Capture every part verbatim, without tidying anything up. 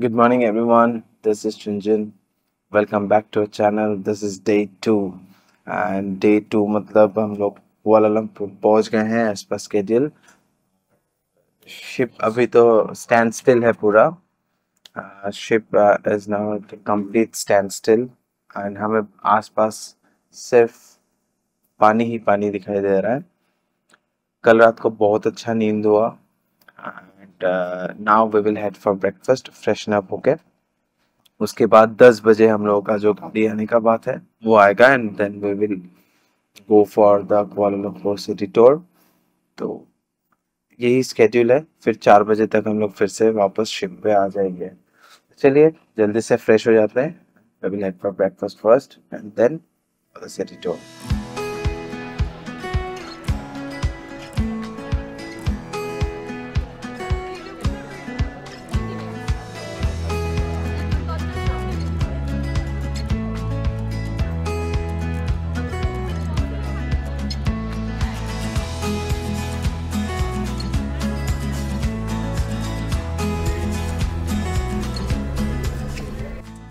Good morning everyone, this is Chunjin. Welcome back to our channel. This is day two and day two मतलब हम लोग कुआला Lumpur पहुंच गए हैं as per schedule. Ship अभी तो standstill है पूरा. uh, Ship uh, is now at a complete standstill and हमें आसपास सिर्फ पानी ही पानी दिखाई दे रहा है. कल रात को बहुत अच्छा नींद हुआ. Uh, now we will head for breakfast, freshen up होके उसके बाद दस बजे हम लोगों का जो गाड़ी आने का बात है वो आएगा and then we will go for the Kuala Lumpur city tour. तो यही schedule है. फिर चार बजे तक हम लोग फिर से वापस ship पे आ जाएंगे. चलिए जल्दी से fresh हो जाते हैं. We will head for breakfast first and then for the city tour.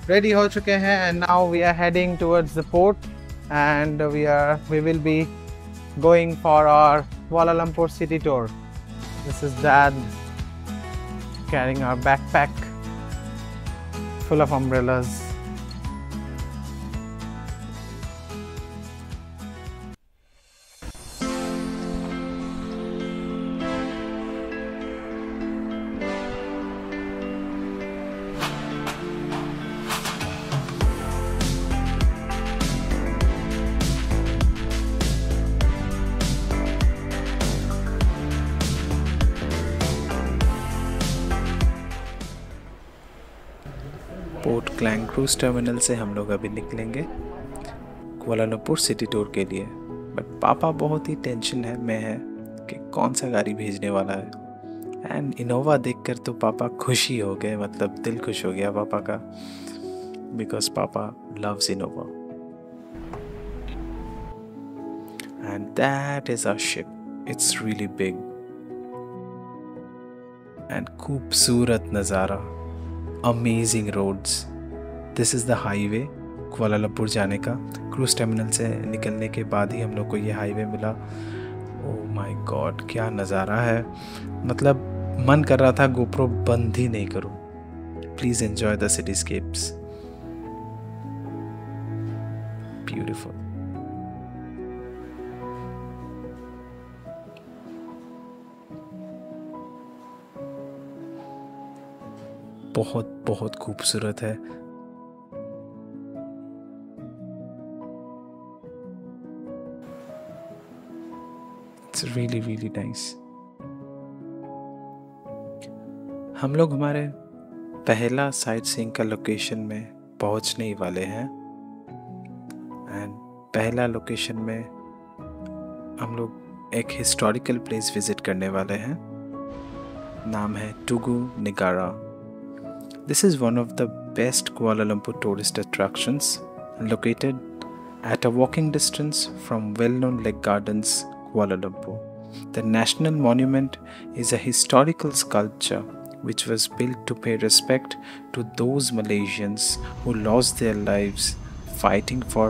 Ready ho chuke hain and now we are heading towards the port and we are we will be going for our Kuala Lumpur city tour. This is Dad carrying our backpack full of umbrellas. Port Klang cruise terminal से हम लोग अभी निकलेंगे कुआला Lumpur city tour के लिए. But पापा बहुत ही tension है में है कि कौन सा गाड़ी भेजने वाला है. एंड इनोवा देखकर तो पापा खुश ही हो गए, मतलब दिल खुश हो गया पापा का, बिकॉज पापा loves Innova. And that is our ship. It's really big and खूबसूरत नज़ारा, amazing roads. This is the highway Kuala Lumpur जाने का. क्रूज टर्मिनल से निकलने के बाद ही हम लोग को ये हाईवे मिला. ओह माय गॉड, क्या नज़ारा है. मतलब मन कर रहा था गोप्रो बंद ही नहीं करूँ. Please enjoy the cityscapes. Beautiful. बहुत बहुत खूबसूरत है. It's really really nice. हम लोग हमारे पहला साइट सीइंग का लोकेशन में पहुंचने ही वाले हैं. एंड पहला लोकेशन में हम लोग एक हिस्टोरिकल प्लेस विजिट करने वाले हैं. नाम है Tugu Negara. This is one of the best Kuala Lumpur tourist attractions, located at a walking distance from well-known lake gardens, Kuala Lumpur. The national monument is a historical sculpture which was built to pay respect to those Malaysians who lost their lives fighting for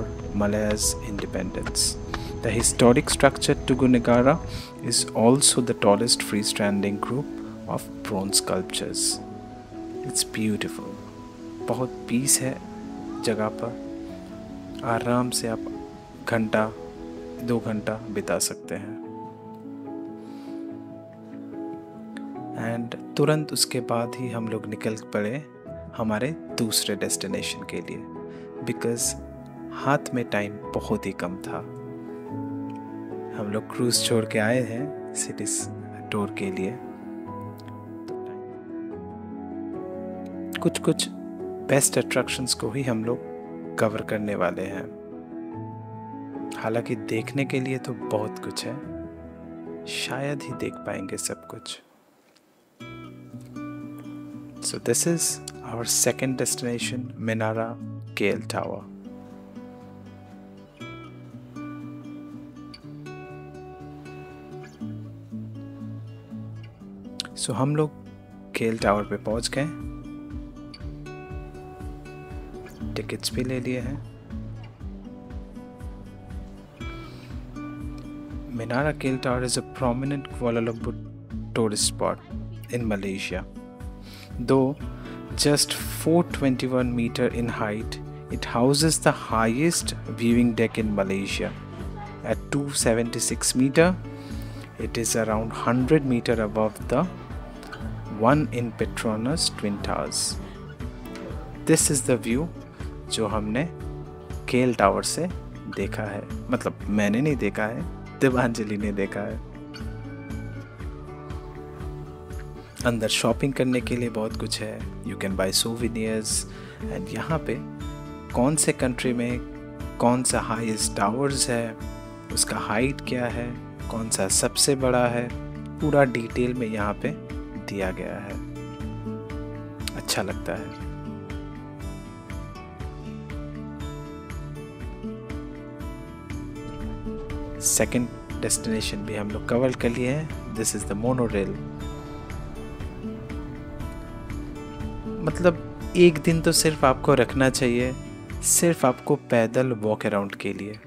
Malaya's independence. The historic structure Tugu Negara is also the tallest freestanding group of bronze sculptures. It's beautiful. बहुत peace है जगह पर. आराम से आप घंटा दो घंटा बिता सकते हैं. एंड तुरंत उसके बाद ही हम लोग निकल पड़े हमारे दूसरे डेस्टिनेशन के लिए, बिकॉज़ हाथ में टाइम बहुत ही कम था. हम लोग क्रूज़ छोड़ के आए हैं सिटीज़ टूर के लिए. कुछ कुछ बेस्ट अट्रैक्शंस को ही हम लोग कवर करने वाले हैं. हालांकि देखने के लिए तो बहुत कुछ है, शायद ही देख पाएंगे सब कुछ. So this is our second destination, Menara KL tower. So हम लोग केएल टावर पे पहुंच गए. टिकट्स भी ले लिए हैं। Menara K L Tower is a prominent Kuala Lumpur tourist spot in Malaysia. Though just four hundred twenty-one meters in height, it houses the highest viewing deck in Malaysia. At two hundred seventy-six meters, it is around one hundred meters above the one in Petronas Twin Towers. This is the view जो हमने K L Tower से देखा है, मतलब मैंने नहीं देखा है, देवांजलि ने देखा है। अंदर शॉपिंग करने के लिए बहुत कुछ है, you can buy souvenirs and यहाँ पे कौन से कंट्री में कौन सा हाईएस्ट टावर्स है, उसका हाइट क्या है, कौन सा सबसे बड़ा है, पूरा डिटेल में यहाँ पे दिया गया है। अच्छा लगता है। सेकेंड डेस्टिनेशन भी हम लोग कवर कर लिए हैं। This is the monorail. मतलब एक दिन तो सिर्फ आपको रखना चाहिए, सिर्फ आपको पैदल वॉक अराउंड के लिए,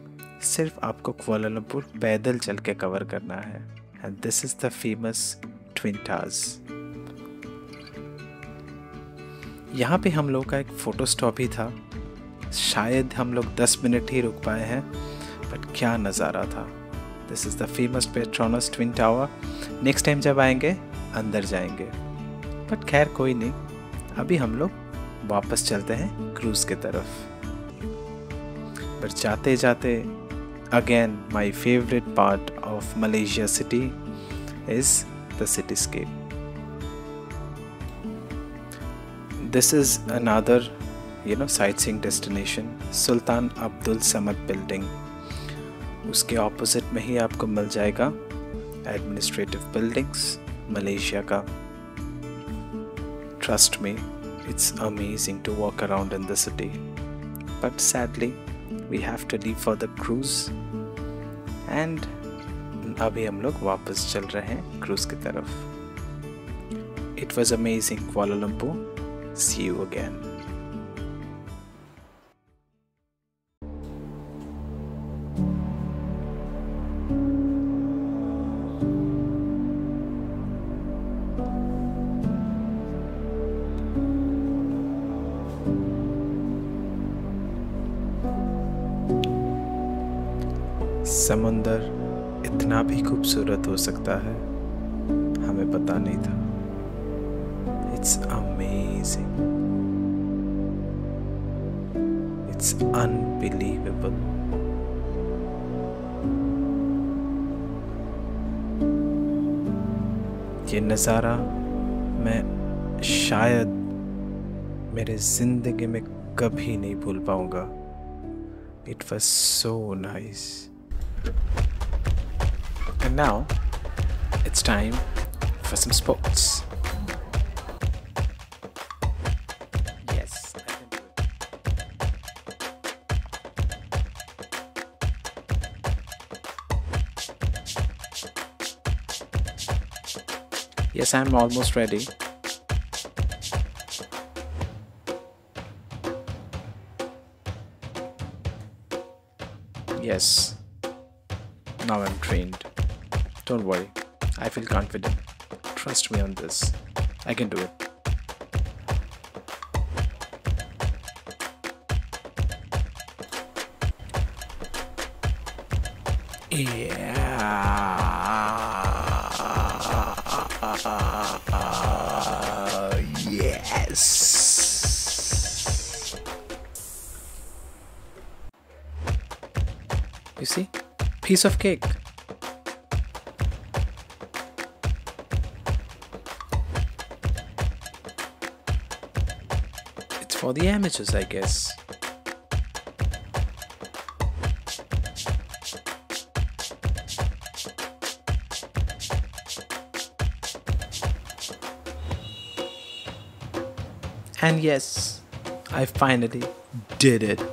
सिर्फ आपको कुआला लंपुर पैदल चल के कवर करना है। And this is the famous twin towers. यहाँ पे हम लोग का एक फोटो स्टॉप ही था, शायद हम लोग दस मिनट ही रुक पाए हैं, बट क्या नज़ारा था। This is the famous Petronas twin tower. Next time जब आएंगे अंदर जाएंगे, बट खैर कोई नहीं, अभी हम लोग वापस चलते हैं क्रूज़ के तरफ। बट जाते जाते again my favourite part of Malaysia city is the cityscape. This is another you know sightseeing destination, Sultan Abdul Samad building. उसके ऑपोजिट में ही आपको मिल जाएगा एडमिनिस्ट्रेटिव बिल्डिंग्स मलेशिया का। Trust me, it's amazing to walk around in the city, but sadly we have to leave for the cruise. And अभी हम लोग वापस चल रहे हैं क्रूज की तरफ। It was amazing Kuala Lumpur, see you again. समुंदर इतना भी खूबसूरत हो सकता है, हमें पता नहीं था। It's amazing, it's unbelievable. ये नज़ारा मैं शायद मेरे जिंदगी में कभी नहीं भूल पाऊंगा। It was so nice. And now it's time for some sports. Yes, I can do it. Yes, I'm almost ready. Yes. Now I'm trained. Don't worry, I feel confident. Trust me on this. I can do it. Yeah. Yes. You see? Piece of cake. It's for the amateurs, I guess. And yes, I finally did it.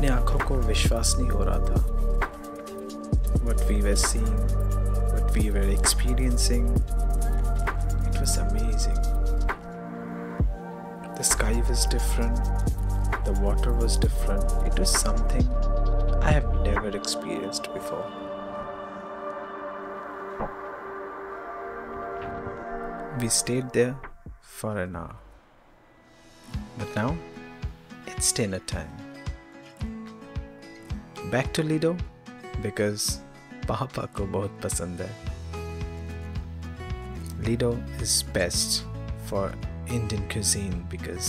अपने आँखों को विश्वास नहीं हो रहा था। What we were seeing, what we were experiencing, it was amazing. The sky was different, the water was different. It was something I have never experienced before. We stayed there for an hour, but now it's dinner time. Back to Lido because Papa ko bahut pasand hai. Lido is best for Indian cuisine because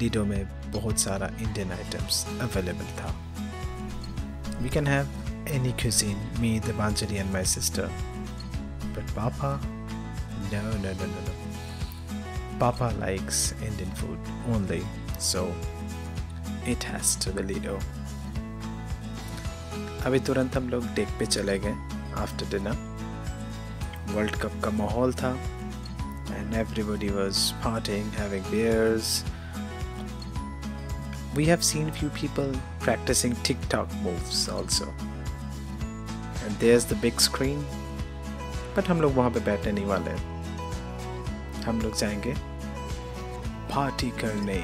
Lido mein bahut sara Indian items available tha. We can have any cuisine, me, Debanjali and my sister, but Papa, no, no, no, no, no. Papa likes Indian food only, so it has to be Lido. अभी तुरंत हम लोग deck पे चले गए after dinner. World cup का माहौल था and everybody was partying, having beers. We have seen few people practicing TikTok moves also and there is the big screen, but हम लोग वहाँ पे बैठने नहीं वाले हैं. हम लोग जाएंगे पार्टी करने.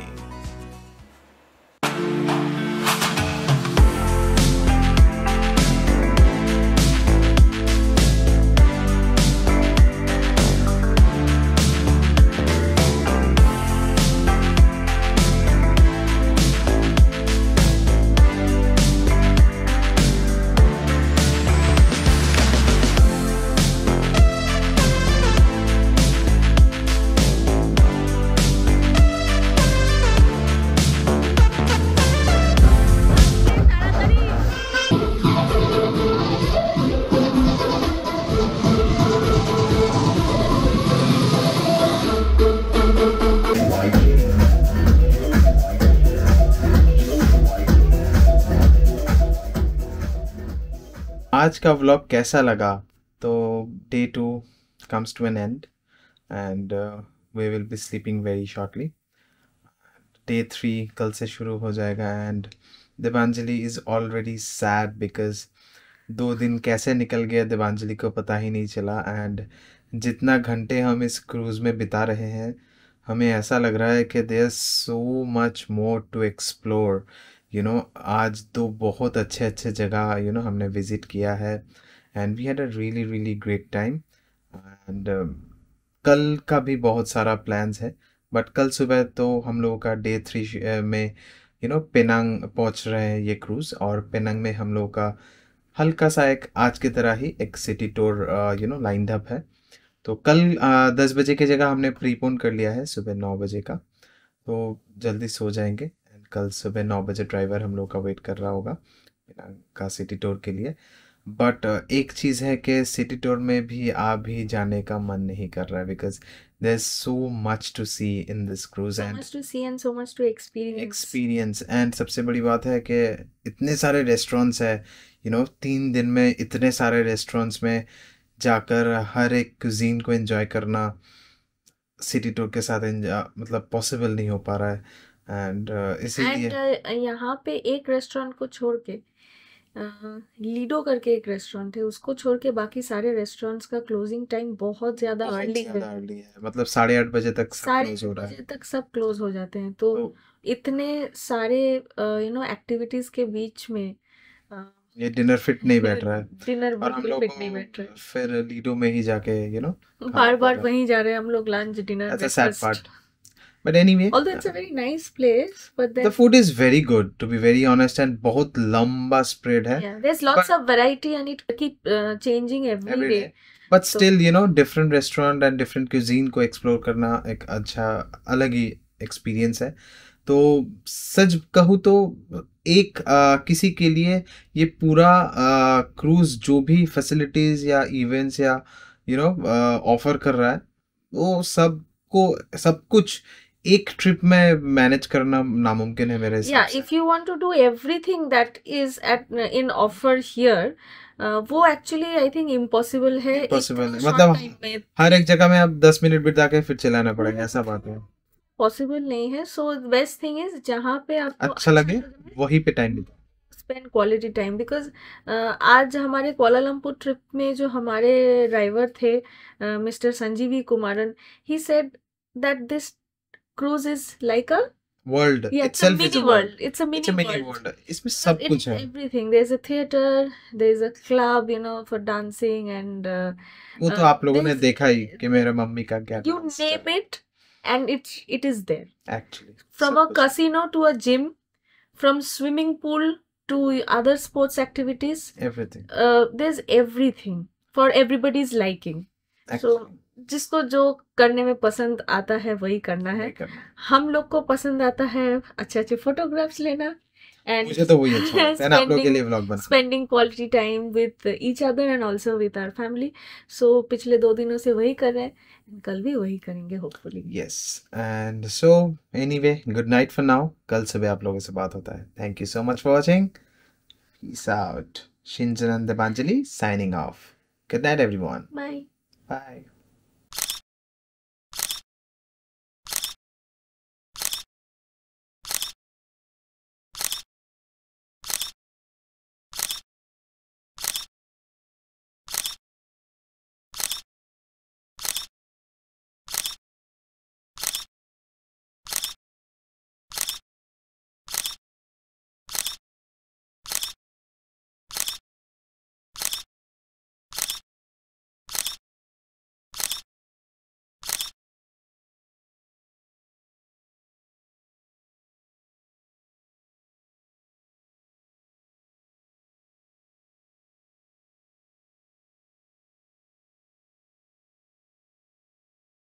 आज का व्लॉग कैसा लगा? तो day two comes to an end and we will be sleeping very shortly. Day three कल से शुरू हो जाएगा and Devanjali is already sad because दो दिन कैसे निकल गया देवांजलि को पता ही नहीं चला. एंड जितना घंटे हम इस क्रूज़ में बिता रहे हैं हमें ऐसा लग रहा है कि there so much more to explore. You know आज तो बहुत अच्छे अच्छे जगह यू नो हमने विज़िट किया है and we had a really really great time. And कल का भी बहुत सारा प्लान्स है, बट कल सुबह तो हम लोगों का डे थ्री में यू नो पेनांग पहुंच रहे हैं ये क्रूज़. और पेनांग में हम लोगों का हल्का सा एक आज की तरह ही एक city tour you know lined up है. तो कल दस बजे की जगह हमने प्रीपोन कर लिया है सुबह नौ बजे का, तो जल्दी सो जाएंगे. कल सुबह नौ बजे ड्राइवर हम लोग का वेट कर रहा होगा पेनांग का सिटी टूर के लिए. बट एक चीज़ है कि सिटी टूर में भी आप भी जाने का मन नहीं कर रहा है because there is so much to see in this cruise and so much to see and so much to experience experience and सबसे बड़ी बात है कि इतने सारे रेस्टोरेंट्स है. यू नो तीन दिन में इतने सारे रेस्टोरेंट्स में जाकर हर एक क्यूजीन को एंजॉय करना सिटी टूर के साथ मतलब पॉसिबल नहीं हो पा रहा है. एंड uh, इसीलिए uh, यहाँ पे एक रेस्टोरेंट को छोड़ के लीडो uh, करके एक रेस्टोरेंट है, उसको छोड़ के बाकी सारे रेस्टोरेंट्स का क्लोजिंग टाइम बहुत ज्यादा अर्ली है. मतलब साढ़े आठ बजे तक साढ़े आठ बजे तक सब क्लोज हो जाते हैं. तो oh. इतने सारे यू नो एक्टिविटीज के बीच में uh, ये डिनर फिट नहीं बैठ रहा है. डिनर फिट नहीं बैठ रहा है. फिर लीडो में ही जाके यू नो बार बार वहीं जा रहे हैं हम लोग lunch dinner. But anyway, although it's a very nice place, but then the food is very good, to be very honest, and बहुत लंबा spread है. Yeah, there's lots but, of variety and it keep uh, changing every, every day. day. But so, still, you know, different restaurant and different cuisine को explore करना एक अच्छा अलग ही experience है. तो सच कहूँ तो एक आ, किसी के लिए ये पूरा आ, cruise जो भी facilities या events या you know offer कर रहा है वो सब को सब कुछ एक ट्रिप में मैनेज करना नामुमकिन है मेरे हिसाब से. या if you want to do everything that is at in offer here वो एक्चुअली आई थिंक इम्पॉसिबल है. इम्पॉसिबल मतलब हर एक जगह में आप दस मिनट बिता के फिर चलाना पड़ेगा ऐसा बात है, पॉसिबल नहीं है. सो बेस्ट थिंग इज जहाँ पे आपको अच्छा लगे वहीं पे टाइम बिताओ. स्पेंड क्वालिटी टाइम बिकॉज आज हमारे कोलालमपुर ट्रिप में जो हमारे ड्राइवर थे mister Sanjeevi Kumaran, he said that this cruise is like a world yeah, itself it's a mini world. world it's a mini, it's a mini world, world. Isme sab kuch hai, everything. There's a theater, there's a club, you know, for dancing and uh, wo to uh, aap logo ne dekha hi ki mere mummy ka kya you name it and it it is there actually from a casino to a gym, from swimming pool to other sports activities, everything uh, there's everything for everybody's liking actually. So जिसको जो करने में पसंद आता है वही करना है, करना। हम लोग को पसंद आता है अच्छे अच्छे फोटोग्राफ्स लेना एंड मुझे तो वही अच्छा है, एंड आप लोग के लिए व्लॉग बनाना, spending quality time with each other and also with our family. So पिछले दो दिनों से वही कर रहे हैं, कल भी वही करेंगे hopefully. Yes and so anyway, good night for now, कल सुबह आप लोगों से बात होता है. Thank you so much for watching. Peace out. Shinjan and Devanjali signing off. Good night, everyone. Bye. Bye.